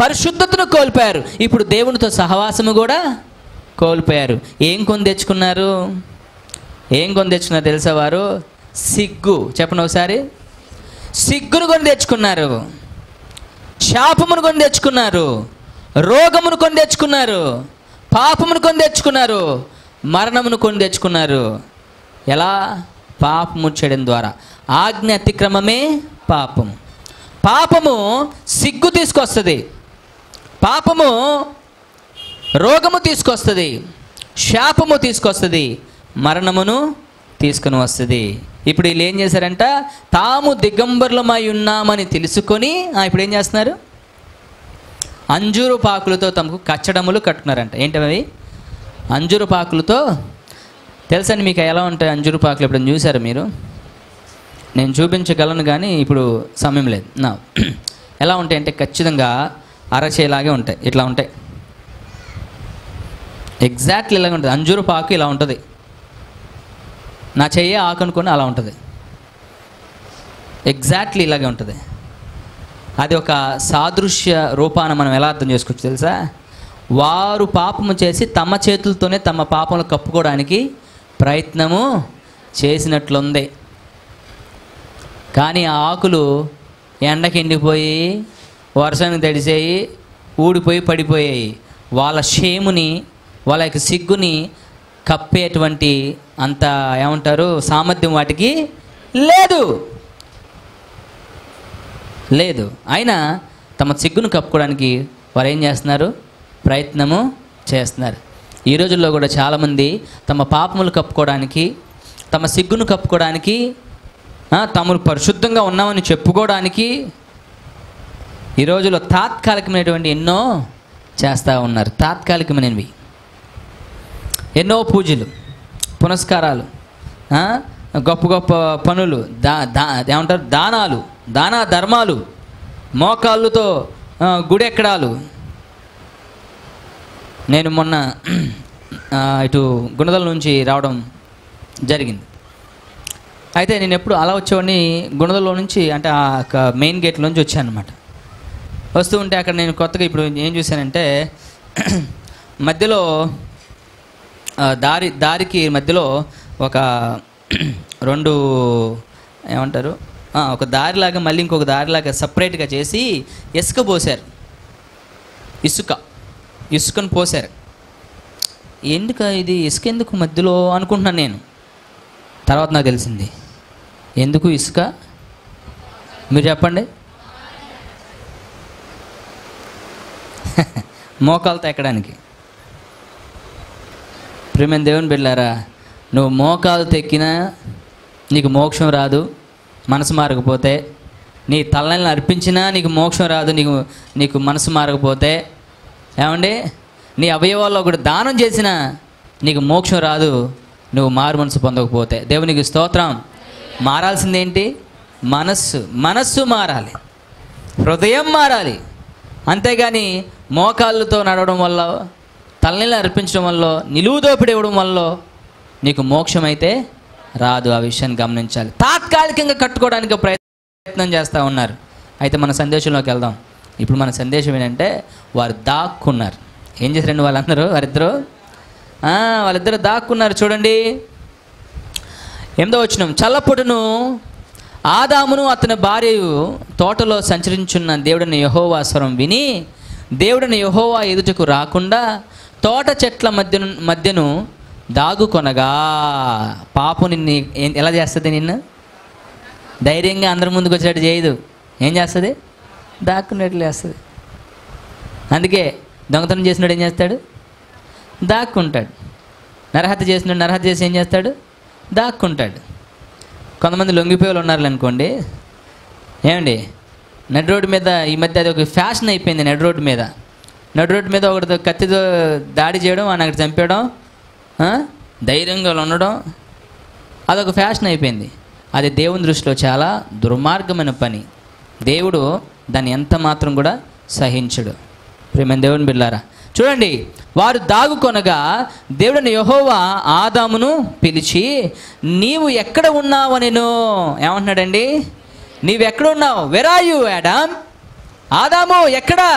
పరిశుద్ధతను కోల్పోయారు, ఇప్పుడు దేవునితో సహవాసము కూడా కోల్పోయారు. ఏం కొని తెచ్చుకున్నారు తెలుసా? వారు సిగ్గు. చెప్పండి ఒకసారి. సిగ్గును కొని తెచ్చుకున్నారు, శాపమును కొని తెచ్చుకున్నారు, రోగమును కొని తెచ్చుకున్నారు, పాపమును కొని తెచ్చుకున్నారు, మరణమును కొని తెచ్చుకున్నారు. ఎలా? పాపము చేయడం ద్వారా. ఆజ్ఞ అతిక్రమమే పాపము. పాపము సిగ్గు తీసుకొస్తుంది, పాపము రోగము తీసుకొస్తుంది, శాపము తీసుకొస్తుంది, మరణమును తీసుకుని వస్తుంది. ఇప్పుడు వీళ్ళు ఏం చేశారంట? తాము దిగంబరులమై ఉన్నామని తెలుసుకొని ఇప్పుడు ఏం చేస్తున్నారు? అంజూరు పాకులతో తమకు కచ్చడములు కట్టుకున్నారంట. ఏంటవి? అంజూరు పాకులతో. తెలుసండి మీకు ఎలా ఉంటాయి అంజూరు పాకులు? ఎప్పుడైనా చూసారు మీరు? నేను చూపించగలను కానీ ఇప్పుడు సమయం లేదు. ఎలా ఉంటాయి అంటే ఖచ్చితంగా అరచేలాగే ఉంటాయి, ఇట్లా ఉంటాయి, ఎగ్జాక్ట్లీ ఇలాగ ఉంటుంది. అంజూరు పాకు ఇలా ఉంటుంది, నా చెయ్యి ఆకు అనుకుని అలా ఉంటుంది, ఎగ్జాక్ట్లీ ఇలాగే ఉంటుంది. అది ఒక సాదృశ్య రూపాన మనం ఎలా అర్థం చేసుకోవచ్చు తెలుసా? వారు పాపము చేసి తమ చేతులతోనే తమ పాపములు కప్పుకోవడానికి ప్రయత్నము చేసినట్లుంది. కానీ ఆ ఆకులు ఎండకి ఎండిపోయి, వర్షానికి తడిసేయి, ఊడిపోయి పడిపోయాయి. వాళ్ళ షేముని, వాళ్ళ యొక్క సిగ్గుని కప్పేటువంటి అంత ఏమంటారు సామర్థ్యం వాటికి లేదు. అయినా తమ సిగ్గును కప్పుకోవడానికి వారు ఏం చేస్తున్నారు? ప్రయత్నము చేస్తున్నారు. ఈ రోజుల్లో కూడా చాలామంది తమ పాపములు కప్పుకోవడానికి, తమ సిగ్గును కప్పుకోవడానికి, తమను పరిశుద్ధంగా ఉన్నామని చెప్పుకోవడానికి ఈ రోజుల్లో తాత్కాలికమైనటువంటి ఎన్నో చేస్తూ ఉన్నారు. తాత్కాలికమైనవి ఎన్నో పూజలు, పునస్కారాలు, గొప్ప గొప్ప పనులు, ఏమంటారు దానాలు, దాన ధర్మాలు, మోకాళ్ళతో గుడెక్కడాలు. నేను మొన్న ఇటు గుణదల నుంచి రావడం జరిగింది. అయితే నేను ఎప్పుడు అలా వచ్చేవాడిని, గుణదలో నుంచి అంటే ఆ మెయిన్ గేట్లో నుంచి వచ్చాను అనమాట. వస్తూ ఉంటే అక్కడ నేను కొత్తగా ఇప్పుడు ఏం చూశానంటే, మధ్యలో దారికి మధ్యలో ఒక రెండు ఏమంటారు, ఒక దారిలాగా మళ్ళీ ఇంకొక దారిలాగా సపరేట్గా చేసి ఇసుక పోసారు. ఇసుకను పోసారు. ఎందుక ఇది ఇసుక ఎందుకు మధ్యలో అనుకుంటున్నాను నేను. తర్వాత నాకు తెలిసింది, ఎందుకు ఇసుక మీరు చెప్పండి, మోకాలతో ఎక్కడానికి. ప్రేమ దేవుని బిడ్డలారా, నువ్వు మోకాలతో ఎక్కినా నీకు మోక్షం రాదు. మనసు మారకపోతే నీ తలనల్ని అర్పించినా నీకు మోక్షం రాదు. నీకు మనసు మారకపోతే ఏమండి, నీ అవయవాల్లో ఒకటి దానం చేసినా నీకు మోక్షం రాదు. నువ్వు మారు మనసు పొందకపోతే. దేవునికి స్తోత్రం. మారాల్సిందేంటి? మనస్సు మారాలి, హృదయం మారాలి. అంతేగాని మోకాళ్ళతో నడవడం వల్ల, తలనీళ్ళు అర్పించడం వల్ల, నిలువు దోపిడి ఇవ్వడం వల్ల నీకు మోక్షం అయితే రాదు. ఆ విషయాన్ని గమనించాలి. తాత్కాలికంగా కట్టుకోవడానికి ప్రయత్నం చేస్తూ ఉన్నారు. అయితే మన సందేశంలోకి వెళ్దాం. ఇప్పుడు మన సందేశం ఏంటంటే, వారు దాక్కున్నారు. ఏం చేశారండి వాళ్ళందరూ? వాళ్ళిద్దరు దాక్కున్నారు. చూడండి 8వ వచనం, చల్లపుటను ఆదామును అతని భార్యయు తోటలో సంచరించున్న దేవుడైన యెహోవా స్వరం విని దేవుడైన యెహోవా ఎదుటకు రాకుండా తోట చెట్ల మధ్యను దాగుకొనగా. పాపం నిన్ను ఎలా చేస్తుంది? నిన్ను ధైర్యంగా అందరి ముందుకు వచ్చేటట్టు చేయదు. ఏం చేస్తుంది? దాక్కున్నట్లు చేస్తుంది. అందుకే దొంగతనం చేసినాడు ఏం చేస్తాడు? దాక్కుంటాడు. నరహత్య చేసినాడు, నరహత్య చేసి ఏం చేస్తాడు? దాక్కుంటాడు. కొంతమంది లొంగిపోయేలు ఉన్నారనుకోండి, ఏమండి నడి రోడ్డు మీద ఈ మధ్య అది ఒక ఫ్యాషన్ అయిపోయింది. నడి రోడ్డు మీద ఒకటి కత్తితో దాడి చేయడం, అని అక్కడ చంపేయడం, ధైర్యంగా ఉండడం, అదొక ఫ్యాషన్ అయిపోయింది. అది దేవుని దృష్టిలో చాలా దుర్మార్గమైన పని. దేవుడు దాన్ని ఎంత మాత్రం కూడా సహించడు. ప్రేమ దేవుని బిడ్డలారా, చూడండి, వారు దాగుకొనగా దేవుడైన యెహోవా ఆదామును పిలిచి, నీవు ఎక్కడ ఉన్నావు నేను ఏమంటున్నాడండి? నీవెక్కడున్నావు? Where are you Adam? ఆదాము ఎక్కడా?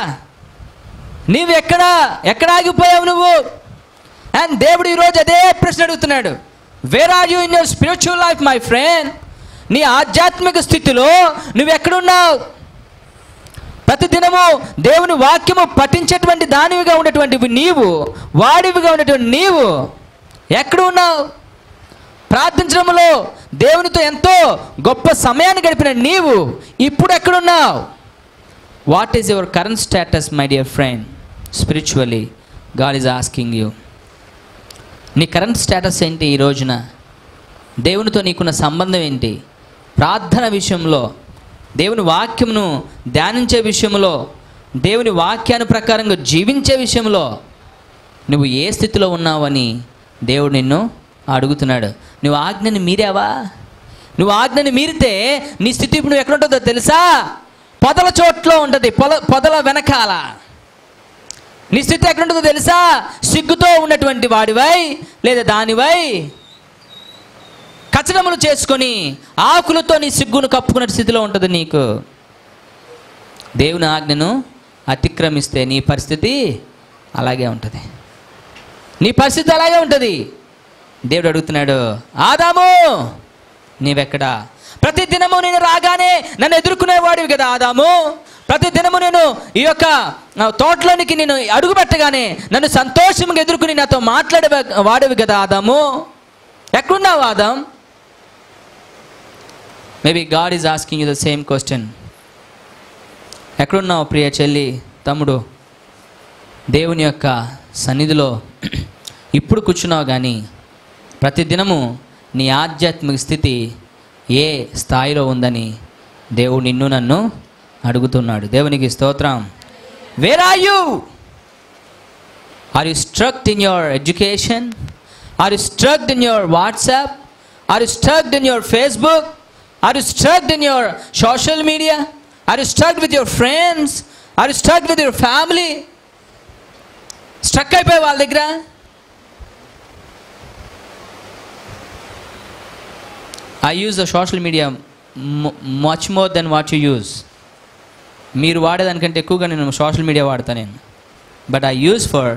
నీవెక్కడా? ఎక్కడ ఆగిపోయావు నువ్వు? అండ్ దేవుడు ఈరోజు అదే ప్రశ్న అడుగుతున్నాడు. Where are you in your spiritual life my friend? నీ ఆధ్యాత్మిక స్థితిలో నువ్వెక్కడున్నావు? ప్రతిదినము దేవుని వాక్యము పఠించేటువంటి దానివిగా ఉన్నటువంటి నీవు, వాడివిగా ఉన్నటువంటి నీవు ఎక్కడ ఉన్నావు? ప్రార్థించడంలో దేవునితో ఎంతో గొప్ప సమయాన్ని గడిపిన నీవు ఇప్పుడు ఎక్కడున్నావు? What is your current status my dear friend? Spiritually God is asking you. నీ కరెంట్ స్టేటస్ ఏంటి? ఈ రోజున దేవునితో నీకున్న సంబంధం ఏంటి? ప్రార్థన విషయంలో, దేవుని వాక్యమును ధ్యానించే విషయంలో, దేవుని వాక్యాను ప్రకారంగా జీవించే విషయంలో నువ్వు ఏ స్థితిలో ఉన్నావని దేవుడు నిన్ను అడుగుతున్నాడు. నువ్వు ఆజ్ఞని మీరావా? నువ్వు ఆజ్ఞని మీరితే నీ స్థితి ఇప్పుడు నువ్వు ఎక్కడుంటుందో తెలుసా? పొదల చోట్లో ఉంటుంది. పొదల వెనకాల నీ స్థితి ఎక్కడుంటుందో తెలుసా? సిగ్గుతో ఉన్నటువంటి వాడివై, లేదా దానివై కచనములు చేసుకొని ఆకులతో నీ సిగ్గును కప్పుకునే స్థితిలో ఉంటుంది నీకు. దేవుని ఆజ్ఞను అతిక్రమిస్తే నీ పరిస్థితి అలాగే ఉంటుంది. దేవుడు అడుగుతున్నాడు, ఆదాము నీవెక్కడా? ప్రతి దినము నేను రాగానే నన్ను ఎదుర్కొనేవాడివి కదా ఆదాము. ప్రతి దినము నేను ఈ యొక్క తోటలోనికి నేను అడుగు పెట్టగానే నన్ను సంతోషంగా ఎదుర్కొని నాతో మాట్లాడే వాడివి కదా ఆదాము. ఎక్కడున్నావు Adam? Maybe God is asking you the same question. ఎక్కడున్నావు ప్రియ చెల్లి, తమ్ముడు? దేవుని యొక్క సన్నిధిలో ఇప్పుడు కూర్చున్నావు, కానీ ప్రతి దినము నీ ఆధ్యాత్మిక స్థితి ఏ స్థాయిలో ఉందని దేవుడు నిన్ను నన్ను అడుగుతున్నాడు. దేవునికి స్తోత్రం. Where are you? Are you struck in your education? Are you struck in your WhatsApp? Are you struck in your Facebook? Are you struck in your social media? Are you struck with your friends? Are you struck with your family? Struck అయిపోయి వాళ్ళ దగ్గర I use the social media much more than what you use. మీరు వాడేదానికంటే ఎక్కువగా నేను social media వాడతా నేను. But I use for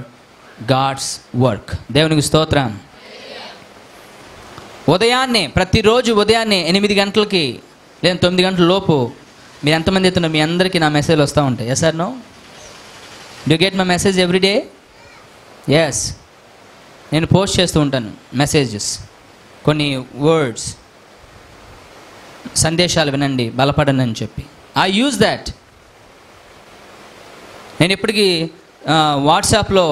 God's work. దేవునికి స్తోత్రం. ఉదయాన్నే ప్రతిరోజు ఉదయాన్నే 8 గంటలకి లేదా 9 గంటల లోపు మీరు ఎంతమంది అవుతున్నా మీ అందరికీ నా మెసేజ్లు వస్తూ ఉంటాయి. Yes or no? Do get my message every day? Yes, నేను పోస్ట్ చేస్తూ ఉంటాను మెసేజెస్, కొన్ని వర్డ్స్, సందేశాలు వినండి బలపడండి అని చెప్పి. I use that. నేను ఇప్పటికీ వాట్సాప్లో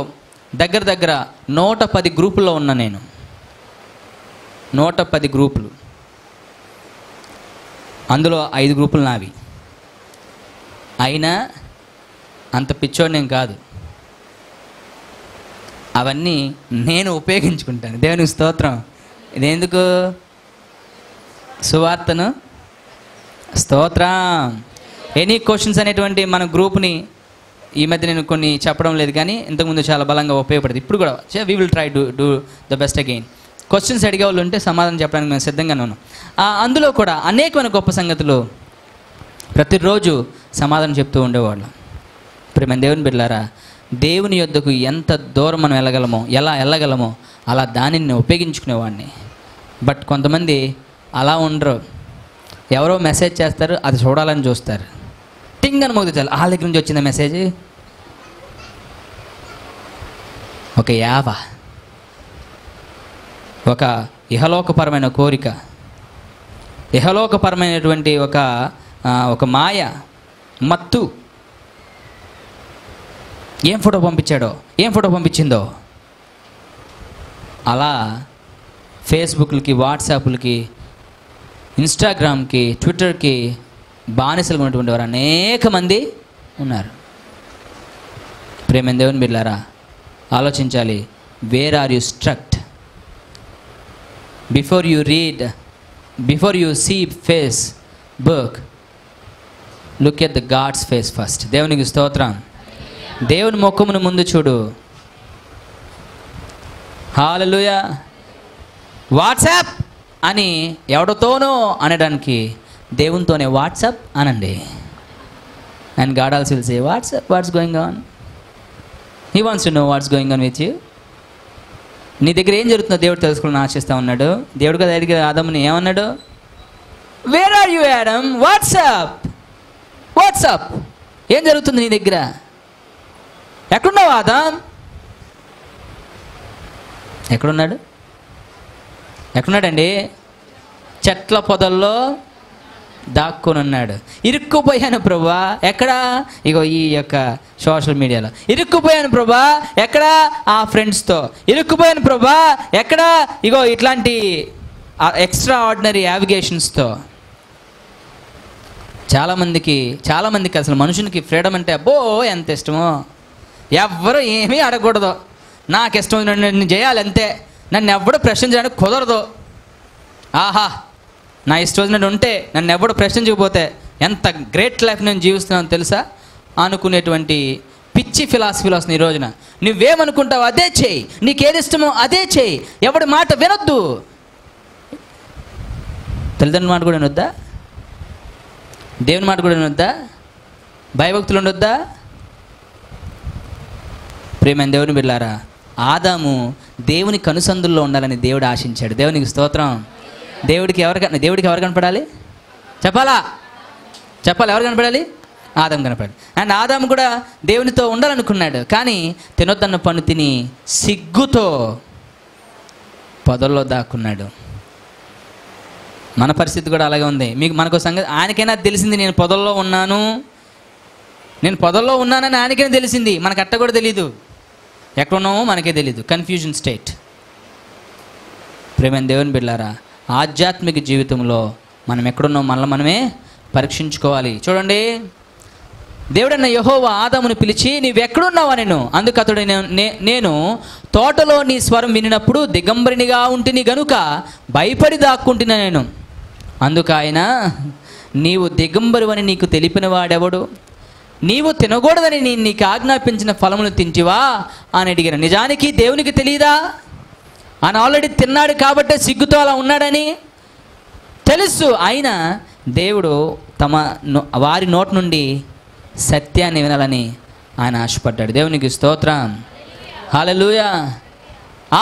దగ్గర 110 గ్రూపుల్లో ఉన్నా నేను. 110 గ్రూపులు, అందులో 5 గ్రూపులు నావి. అయినా అంత పిచ్చోడు నేను కాదు, అవన్నీ నేను ఉపయోగించుకుంటాను. దేవునికి స్తోత్రం. ఇదేందుకు? సువార్తను స్తోత్రం. ఎనీ క్వశ్చన్స్ అనేటువంటి మన గ్రూప్ని ఈ మధ్య నేను కొన్ని చెప్పడం లేదు, కానీ ఇంతకుముందు చాలా బలంగా ఉపయోగపడుతుంది. ఇప్పుడు కూడా we will try to do the best again. Questions అడిగే వాళ్ళు ఉంటే సమాధానం చెప్పడానికి నేను సిద్ధంగానే ఉన్నాను. అందులో కూడా అనేకమైన గొప్ప సంగతులు ప్రతిరోజు సమాధానం చెప్తూ ఉండేవాళ్ళం. ఇప్పుడు మన దేవుని బిడ్డలారా, దేవుని యొద్దకు ఎంత దూరం మనం వెళ్ళగలమో, ఎలా వెళ్ళగలమో అలా దానిని ఉపయోగించుకునేవాడిని. బట్ కొంతమంది అలా ఉండరు. ఎవరో మెసేజ్ చేస్తారు, అది చూడాలని చూస్తారు. టింగ్ అని మోగితే చాలు, వాళ్ళ దగ్గర నుంచి వచ్చిందా మెసేజ్ ఒక యావ, ఒక ఇహలోకపరమైన కోరిక, ఇహలోకపరమైనటువంటి ఒక మాయ మత్తు. ఏం ఫోటో పంపించాడో, ఏం ఫోటో పంపించిందో, అలా ఫేస్బుక్లకి, వాట్సాప్లకి, ఇన్స్టాగ్రామ్కి, ట్విట్టర్కి బానిసలుగా ఉన్నటువంటి వారు అనేక మంది ఉన్నారు. ప్రేమ దేవుని బిడ్డలారా, ఆలోచించాలి. Where are you struck before you read, before you see Facebook, look at the God's face first. దేవునికి స్తోత్రం. దేవుని ముఖమును ముందు చూడు. హల్లెలూయా. వాట్సాప్ అని ఎవరితోనో అనడానికి దేవునితోనే వాట్సాప్ అనండి. And God also will say WhatsApp, what's going on. He wants to know what's going on with you. నీ దగ్గర ఏం జరుగుతుందో దేవుడు తెలుసుకోవాలని ఆశిస్తూ ఉన్నాడు. దేవుడు కదా అడిగి ఆదాముని ఏమన్నాడు? Where are you Adam? What's up, WhatsApp. ఏం జరుగుతుంది నీ దగ్గర? ఎక్కడున్నావు ఆదాం? ఎక్కడున్నాడు? ఎక్కడున్నాడండి? చెట్ల పొదల్లో దాక్కుని ఉన్నాడు. ఇరుక్కుపోయాను ప్రభువా. ఎక్కడా? ఇగో ఈ యొక్క సోషల్ మీడియాలో ఇరుక్కుపోయాను ప్రభువా. ఎక్కడా? ఆ ఫ్రెండ్స్తో ఇరుక్కుపోయాను ప్రభువా. ఎక్కడా? ఇగో ఇట్లాంటి ఎక్స్ట్రా ఆర్డినరీ యావిగేషన్స్తో. చాలామందికి అసలు మనుషునికి ఫ్రీడమ్ అంటే అబ్బో ఎంత ఇష్టమో. ఎవ్వరూ ఏమీ అడగకూడదు, నాకు ఇష్టం నేను చేయాలి అంతే, నన్ను ఎవడు ప్రశ్నించడానికి కుదరదు. ఆహా, నా ఇష్టం వచ్చినట్టు ఉంటే నన్ను ఎవడు ప్రశ్నించకపోతే ఎంత గ్రేట్ లైఫ్ నేను జీవిస్తున్నాను తెలుసా అనుకునేటువంటి పిచ్చి ఫిలాసఫీలు వస్తుంది ఈ రోజున. నువ్వేమనుకుంటావు అదే చేయి, నీకేది ఇష్టమో అదే చేయి, ఎవడి మాట వినొద్దు. తల్లిదండ్రుల మాట కూడా వినొద్దా? దేవుని మాట కూడా వినొద్దా? భయభక్తులు ఉండొద్దా? ప్రేమైన దేవుని బిడ్డలారా, ఆదాము దేవుని కనుసందుల్లో ఉండాలని దేవుడు ఆశించాడు. దేవునికి స్తోత్రం. దేవుడికి ఎవరు కనపడాలి? చెప్పాలా ఎవరు కనపడాలి? ఆదాము కనపడాలి. అండ్ ఆదాము కూడా దేవునితో ఉండాలనుకున్నాడు, కానీ తినొద్దన్న పన్ను తిని సిగ్గుతో పొదల్లో దాక్కున్నాడు. మన పరిస్థితి కూడా అలాగే ఉంది. మనకు సంగతి ఆయనకైనా తెలిసింది. నేను పొదల్లో ఉన్నానని ఆయనకైనా తెలిసింది. మనకు అట్ట కూడా తెలియదు, ఎక్కడున్నామో మనకే తెలీదు. Confusion state. ప్రేమ దేవుని బిడ్డలారా, ఆధ్యాత్మిక జీవితంలో మనం ఎక్కడున్నాం మనల్ని మనమే పరీక్షించుకోవాలి. చూడండి, దేవుడన్న యెహోవా ఆదామును పిలిచి, నీవెక్కడున్నావా నేను? అందుకు అతడు, నేను తోటలో నీ స్వరం వినినప్పుడు దిగంబరినిగా ఉంటిని గనుక భయపడి దాక్కుంటున్నా నేను. అందుకు ఆయన, నీవు దిగంబరువని నీకు తెలిపిన వాడెవడు? నీవు తినకూడదని నేను నీకు ఆజ్ఞాపించిన ఫలమును తింటివా అని అడిగిన. నిజానికి దేవునికి తెలియదా? ఆయన ఆల్రెడీ తిన్నాడు కాబట్టి సిగ్గుతో అలా ఉన్నాడని. తెలుసు. అయినా దేవుడు తమ వారి నోటి నుండి సత్యాన్ని వినాలని ఆయన ఆశపడ్డాడు. దేవునికి స్తోత్రం, హల్లెలూయా.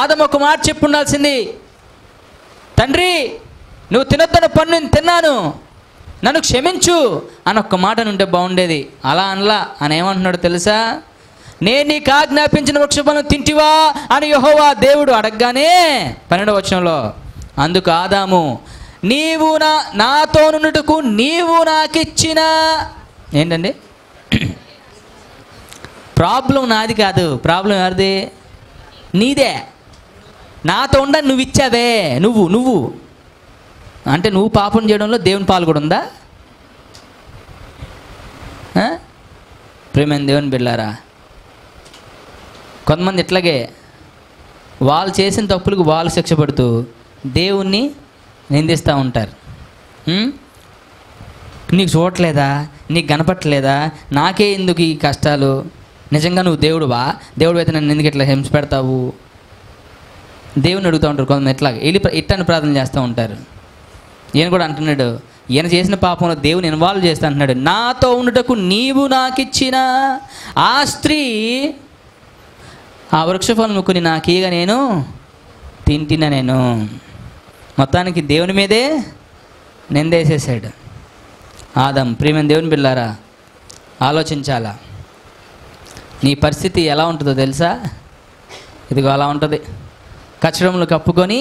ఆదము ఒక మాట చెప్పు ఉండాల్సింది, తండ్రి నువ్వు తినొద్దన్న పన్ను నేను తిన్నాను, నన్ను క్షమించు అని ఒక్క మాట నుంటే బాగుండేది. అలా అనలా. ఆయన ఏమంటున్నాడు తెలుసా, నేను నీకు ఆజ్ఞాపించిన వృక్షఫలం తింటివా అని యెహోవా దేవుడు అడగగానే 12వ వచనంలో, అందుకు ఆదాము, నీవు నాతో నుండుటకు నీవు నాకిచ్చిన ఏంటండి, ప్రాబ్లం నాది కాదు, ప్రాబ్లం ఎవరిది, నీదే, నాతో ఉండ నువ్వు ఇచ్చావే, నువ్వు అంటే నువ్వు పాపం చేయడంలో దేవుని పాలు కూడా ఉందా? ప్రేమైన దేవుని బిడ్డలారా, కొంతమంది ఇట్లాగే వాళ్ళు చేసిన తప్పులకు వాళ్ళు శిక్ష పడుతూ దేవుణ్ణి నిందిస్తూ ఉంటారు. నీకు చూడట్లేదా, నీకు కనపట్టలేదా, నాకే ఎందుకు ఈ కష్టాలు, నిజంగా నువ్వు దేవుడువా, దేవుడు అయితే నన్ను ఎందుకు ఇట్లా హింస పెడతావు, దేవుని అడుగుతూ ఉంటారు కొంతమంది. ఇట్లాగే ఇట్టని ప్రార్థన చేస్తూ ఉంటారు. ఈయన కూడా అంటున్నాడు, ఈయన చేసిన పాపంలో దేవుని ఇన్వాల్వ్ చేస్తా అంటున్నాడు, నాతో ఉండుటకు నీవు నాకిచ్చిన ఆ స్త్రీ ఆ వృక్షఫలం కొని నాకీగా నేను తింటినా. నేను మొత్తానికి దేవుని మీదే నిందేసేసాడు ఆదాం. ప్రియమైన దేవుని బిడ్డలారా, ఆలోచించాలా. నీ పరిస్థితి ఎలా ఉంటుందో తెలుసా, ఇదిగో అలా ఉంటుంది, కచ్చడంలో కప్పుకొని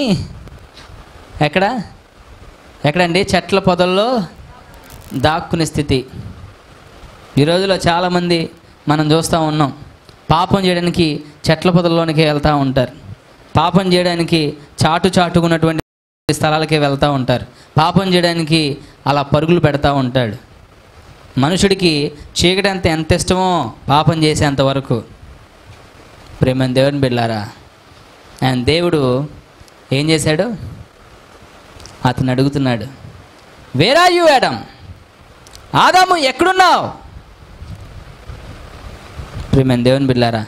ఎక్కడండి చెట్ల పొదల్లో దాక్కునే స్థితి. ఈ రోజులో చాలామంది మనం చూస్తూ ఉన్నాం, పాపం చేయడానికి చెట్ల పొదల్లోనికి వెళ్తూ ఉంటారు, పాపం చేయడానికి చాటుకున్నటువంటి స్థలాలకే వెళ్తూ ఉంటారు, పాపం చేయడానికి అలా పరుగులు పెడతా ఉంటాడు. మనుషుడికి చీకటి అంత ఎంత ఇష్టమో పాపం చేసేంత వరకు. ప్రేమ దేవుని బిడ్డలారా, ఆయన దేవుడు ఏం చేశాడు, అతను అడుగుతున్నాడు, వేర్ ఆర్ యు ఆడమ్, ఆదాము ఎక్కడున్నావు. ప్రేమ దేవుని బిడ్డలారా,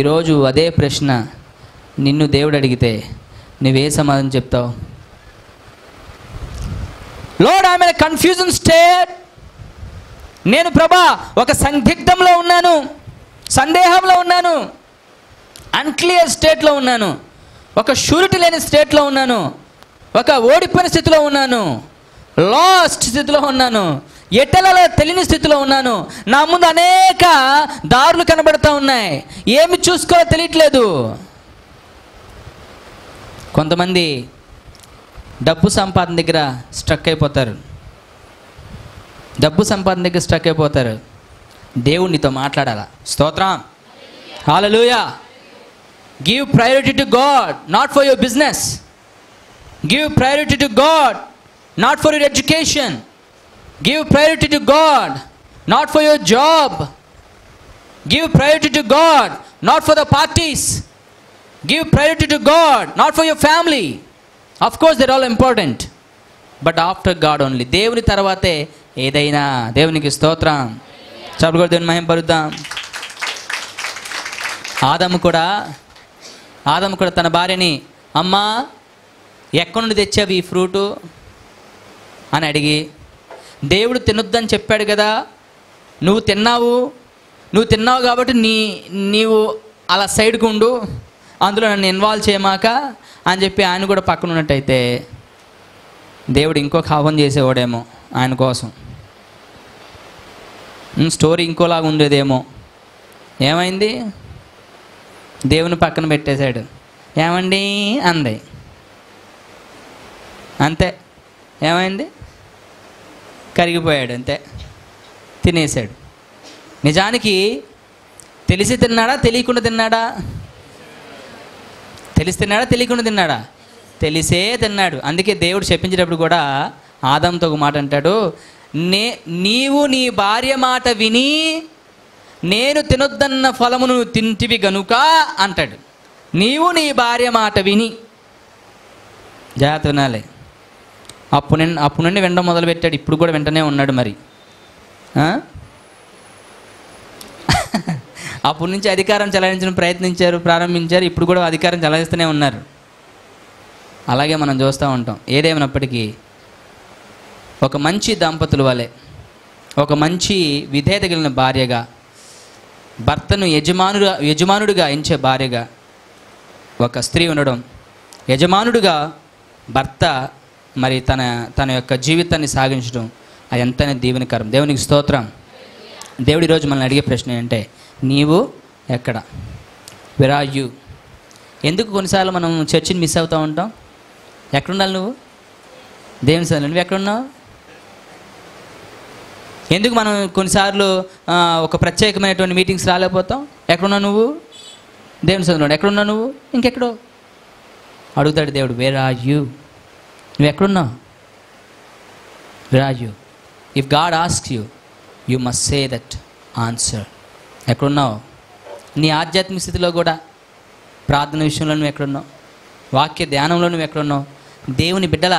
ఈరోజు అదే ప్రశ్న నిన్ను దేవుడు అడిగితే నువ్వే సమాధానం చెప్తావు. Lord, I am in a confusion state, నేను ప్రభా ఒక సందిగ్ధంలో ఉన్నాను, సందేహంలో ఉన్నాను, అన్క్లియర్ స్టేట్లో ఉన్నాను, ఒక షూరిటీ లేని స్టేట్లో ఉన్నాను, ఒక ఓడిపోయిన స్థితిలో ఉన్నాను, లాస్ట్ స్థితిలో ఉన్నాను, ఎటలలో తెలియని స్థితిలో ఉన్నాను, నా ముందు అనేక దారులు కనబడుతూ ఉన్నాయి, ఏమి చూసుకోవాలో తెలియట్లేదు. కొంతమంది డబ్బు సంపాదన దగ్గర స్ట్రక్ అయిపోతారు, దేవునితో మాట్లాడాలా. స్తోత్రం, హల్లెలూయా. Give priority to God, not for your business. Give priority to God, not for your education. Give priority to God, not for your job. Give priority to God, not for the parties. Give priority to God, not for your family. Of course they're all important, but after God only. Devuni tarvate edaina. Devuniki stotram. Chapukodu, Devuni mahim paruddam. ఆదాము కూడా తన భార్యని, అమ్మా ఎక్కడి నుండి తెచ్చావు ఈ fruit అని అడిగి, దేవుడు తినొద్దని చెప్పాడు కదా, నువ్వు తిన్నావు కాబట్టి నీవు అలా సైడ్కు ఉండు, అందులో నన్ను ఇన్వాల్వ్ చేయమాక అని చెప్పి ఆయన కూడా పక్కన ఉన్నట్టయితే దేవుడు ఇంకొక ఆహ్వానం చేసేవాడేమో ఆయన కోసం, స్టోరీ ఇంకోలాగా ఉండేదేమో. ఏమైంది, దేవుని పక్కన పెట్టేశాడు. ఏమండి అంది, అంతే. ఏమైంది, కరిగిపోయాడు, అంతే, తినేశాడు. నిజానికి తెలిసి తిన్నాడా, తెలియకుండా తిన్నాడా? తెలిసే తిన్నాడు. అందుకే దేవుడు చెప్పించేటప్పుడు కూడా ఆదాంతో ఒక మాట అంటాడు, నీవు నీ భార్య మాట విని నేను తినొద్దన్న ఫలమును తింటివి గనుక అంటాడు. నీవు నీ భార్య మాట విని, జాగ్రత్త వినాలి. అప్పుడు నుండి వినడం మొదలుపెట్టాడు, ఇప్పుడు కూడా వెంటనే ఉన్నాడు. మరి అప్పుడు నుంచి అధికారం చెలాయించడం ప్రారంభించారు, ఇప్పుడు కూడా అధికారం చెలాయిస్తూనే ఉన్నారు. అలాగే మనం చూస్తూ ఉంటాం. ఏదేమైనప్పటికీ ఒక మంచి దంపతుల వలె, ఒక మంచి విధేయత కలిగిన భార్యగా, భర్తను యజమానుడిగా ఎంచే భార్యగా ఒక స్త్రీ ఉండడం, యజమానుడిగా భర్త మరి తన యొక్క జీవితాన్ని సాగించడం అది ఎంతనే దీవెనకరం. దేవునికి స్తోత్రం. దేవుడి రోజు మనల్ని అడిగే ప్రశ్న ఏంటంటే, నీవు ఎక్కడ? Where are you? ఎందుకు కొన్నిసార్లు మనం చర్చిని మిస్ అవుతూ ఉంటాం? ఎక్కడున్నావు నువ్వు? దేవుని సన్నిధిలో నువ్వు ఎక్కడున్నావు? ఎందుకు మనం కొన్నిసార్లు ఒక ప్రత్యేకమైనటువంటి మీటింగ్స్ రాలేకపోతాం? ఎక్కడున్నావు నువ్వు? దేవుని సన్నిధిలో ఎక్కడున్నావు నువ్వు? ఇంకెక్కడో అడుగుతాడు దేవుడు, వేర్ ఆర్ యూ? నువ్వు ఎక్కడున్నావు? Where are you? If God ask you, you must say that answer. ఎక్కడున్నావు? నీ ఆధ్యాత్మిక స్థితిలో కూడా, ప్రార్థన విషయంలో నువ్వు ఎక్కడున్నావు? వాక్య ధ్యానంలో నువ్వు ఎక్కడున్నావు? దేవుని బిడ్డల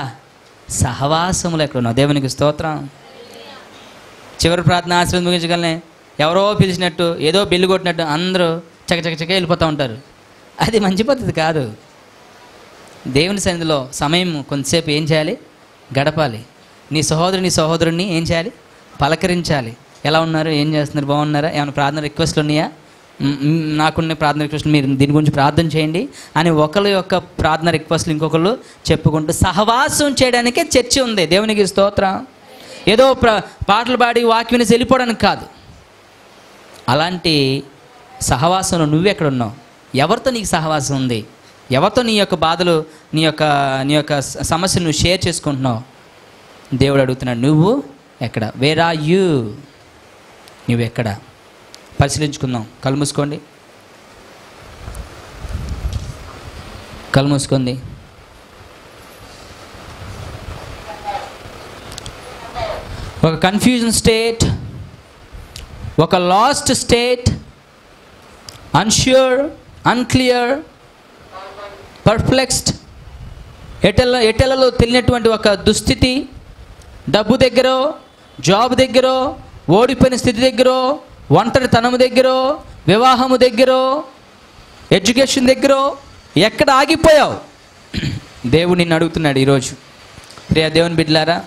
సహవాసంలో ఎక్కడున్నావు? దేవునికి స్తోత్రం. చివరి ప్రార్థన ఆశీర్వాదం ముగించగలనే ఎవరో పిలిచినట్టు, ఏదో బిల్లు కొట్టినట్టు అందరూ చకచకచక వెళ్ళిపోతూ ఉంటారు. అది మంచి పద్ధతి కాదు. దేవుని సన్నిధిలో సమయం కొంతసేపు ఏం చేయాలి? గడపాలి. నీ సహోదరుని ఏం చేయాలి? పలకరించాలి. ఎలా ఉన్నారు? ఏం చేస్తున్నారు? బాగున్నారా? ఏమైనా ప్రార్థన రిక్వెస్ట్లు ఉన్నాయా? నాకున్న ప్రార్థన రిక్వెస్ట్లు మీరు దీని గురించి ప్రార్థన చేయండి అని ఒకళ్ళ యొక్క ప్రార్థన రిక్వెస్ట్లు ఇంకొకళ్ళు చెప్పుకుంటూ సహవాసం చేయడానికే చర్చి ఉంది. దేవునికి స్తోత్రం. ఏదో పాటలు పాడి వాక్యాన్ని వెళ్ళిపోవడానికి కాదు. అలాంటి సహవాసంలో నువ్వెక్కడున్నావు? ఎవరితో నీకు సహవాసం ఉంది? ఎవరితో నీ యొక్క బాధలు, నీ యొక్క సమస్యను నువ్వు షేర్ చేసుకుంటున్నావు? దేవుడు అడుగుతున్నాడు, నువ్వు ఎక్కడ? Where are you? నువ్వెక్కడ? పరిశీలించుకుందాం. కళ్ళు మూసుకోండి. ఒక కన్ఫ్యూజన్ స్టేట్, ఒక lost state, unsure, unclear, perplexed, ఎటెలలో తెలియనటువంటి ఒక దుస్థితి, డబ్బు దగ్గరో, జాబ్ దగ్గరో, ఓడిపోయిన స్థితి దగ్గరో, ఒంటరితనము దగ్గరో, వివాహము దగ్గరో, ఎడ్యుకేషన్ దగ్గరో ఎక్కడ ఆగిపోయావు? దేవుడు నిన్ను అడుగుతున్నాడు ఈరోజు. ప్రియ దేవుని బిడ్డలారా,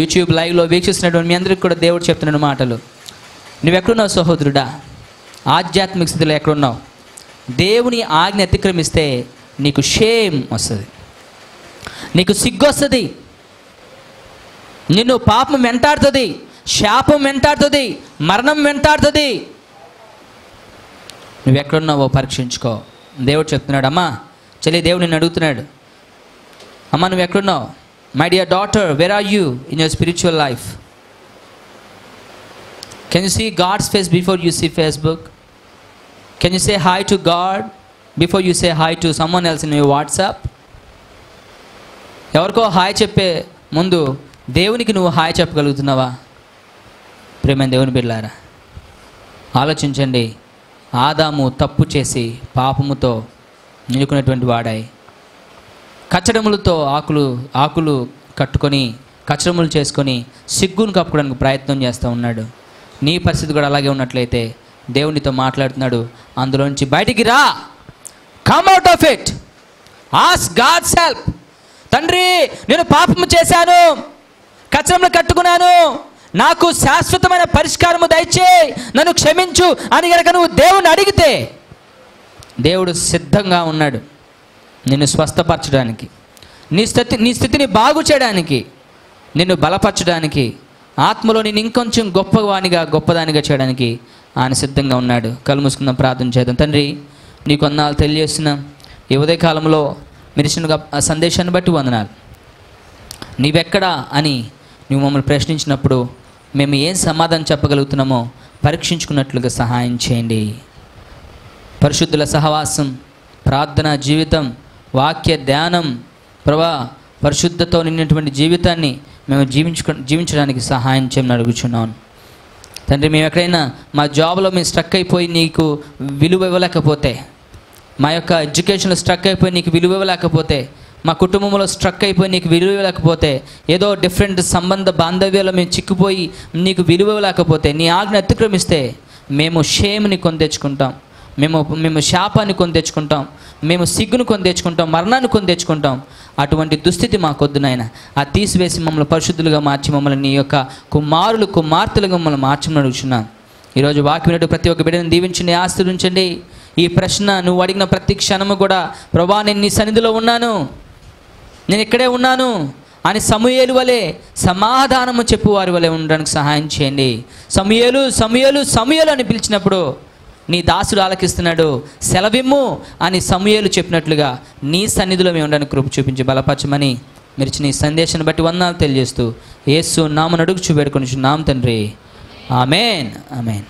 యూట్యూబ్ లైవ్లో వీక్షిస్తున్నటువంటి మీ అందరికీ కూడా దేవుడు చెప్తున్నాడు మాటలు. నువ్వెక్కడున్నావు సహోదరుడా? ఆధ్యాత్మిక స్థితిలో ఎక్కడున్నావు? దేవుని ఆజ్ఞ అతిక్రమిస్తే నీకు షేమ్ వస్తుంది, నీకు సిగ్గు వస్తుంది, నిన్ను పాపం వెంటాడుతుంది, శాపం వెంటాడుతుంది, మరణం వెంటాడుతుంది. నువ్వెక్కడున్నావో పరీక్షించుకో. దేవుడు చెప్తున్నాడు, అమ్మా చెల్లి, దేవుడు నిన్ను అడుగుతున్నాడు, అమ్మా నువ్వెక్కడున్నావు? My dear daughter, where are you in your spiritual life? Can you see God's face before you see Facebook? Can you say hi to God before you say hi to someone else in your WhatsApp? ఎవరికో hi చెప్పే ముందు దేవునికి నువ్వు hi చెప్పగలుగుతున్నావా? ప్రేమ దేవుని బిడ్డలారా, ఆలోచించండి. ఆదాము తప్పు చేసి పాపముతో నిలుకున్నటువంటి వాడాయి. కచ్చడములతో ఆకులు కట్టుకొని కచ్చడములు చేసుకొని సిగ్గును కప్పుకోవడానికి ప్రయత్నం చేస్తూ ఉన్నాడు. నీ పరిస్థితి కూడా అలాగే ఉన్నట్లయితే దేవునితో మాట్లాడుతున్నాడు, అందులోంచి బయటికి రా. Come out of it. Ask God's help. తండ్రి, నేను పాపము చేశాను, కచ్చడములు కట్టుకున్నాను, నాకు శాశ్వతమైన పరిష్కారము దయచేయి, నన్ను క్షమించు అని కనుక నువ్వు దేవుని అడిగితే దేవుడు సిద్ధంగా ఉన్నాడు నిన్ను స్వస్థపరచడానికి, నీ స్థితిని బాగు చేయడానికి, నిన్ను బలపరచడానికి, ఆత్మలో నేను ఇంకొంచెం గొప్పదానిగా చేయడానికి ఆయన సిద్ధంగా ఉన్నాడు. కళ్ళు మూసుకుందాం, ప్రార్థన చేద్దాం. తండ్రి, నీకు వందనాలు తెలియజేస్తున్నాం. ఈ ఉదయకాలంలో మీరు ఇచ్చిన సందేశాన్ని బట్టి వందనాలు. నీవెక్కడా అని నువ్వు మమ్మల్ని ప్రశ్నించినప్పుడు మేము ఏం సమాధానం చెప్పగలుగుతున్నామో పరీక్షించుకున్నట్లుగా సహాయం చేయండి. పరిశుద్ధుల సహవాసం, ప్రార్థనా జీవితం, వాక్య ధ్యానం, ప్రభా పరిశుద్ధతో నిన్నటువంటి జీవితాన్ని మేము జీవించడానికి సహాయం చేయమని అడుగుచున్నాను. తండ్రి, మేము ఎక్కడైనా మా జాబ్లో మేము స్ట్రక్ అయిపోయి నీకు విలువ ఇవ్వలేకపోతే, మా యొక్క ఎడ్యుకేషన్లో స్ట్రక్ అయిపోయి నీకు విలువ ఇవ్వలేకపోతే, మా కుటుంబంలో స్ట్రక్ అయిపోయి నీకు విలువ లేకపోతే, ఏదో డిఫరెంట్ సంబంధ బాంధవ్యాలు మేము చిక్కుపోయి నీకు విలువ లేకపోతే, నీ ఆజ్ఞ అతిక్రమిస్తే మేము షేమ్ని కొని తెచ్చుకుంటాం, మేము శాపాన్ని కొని తెచ్చుకుంటాం, మేము సిగ్గును కొని తెచ్చుకుంటాం, మరణాన్ని కొని తెచ్చుకుంటాం. అటువంటి దుస్థితి మాకొద్దు నాయన. ఆ తీసివేసి మమ్మల్ని పరిశుద్ధులుగా మార్చి మమ్మల్ని నీ యొక్క కుమారులు కుమార్తెలుగా మమ్మల్ని మార్చమని అడుగుచున్నాను. ఈరోజు వాక్యం వినటు ప్రతి ఒక్క బిడ్డను దీవించండి, ఆశీర్వదించండి. ఈ ప్రశ్న నువ్వు అడిగిన ప్రతి క్షణము కూడా, ప్రభా నేను నీ సన్నిధిలో ఉన్నాను, నేను ఇక్కడే ఉన్నాను అని సమూయేలు వలె సమాధానము చెప్పువారి వలె ఉండడానికి సహాయం చేయండి. సమూయేలు సమూయేలు సమూయేలు అని పిలిచినప్పుడు నీ దాసుడు ఆలకిస్తున్నాడు, సెలవిమ్ము అని సమూయేలు చెప్పినట్లుగా నీ సన్నిధిలో మేము ఉండడానికి కృప చూపించి బలపరచమని మీరు ఇచ్చిన ఈ సందేశాన్ని బట్టి వందనాలు తెలియజేస్తూ యేసు నామమున అడుగుచు వేడుకొనుచున్నాము తండ్రి. ఆమేన్ ఆమేన్.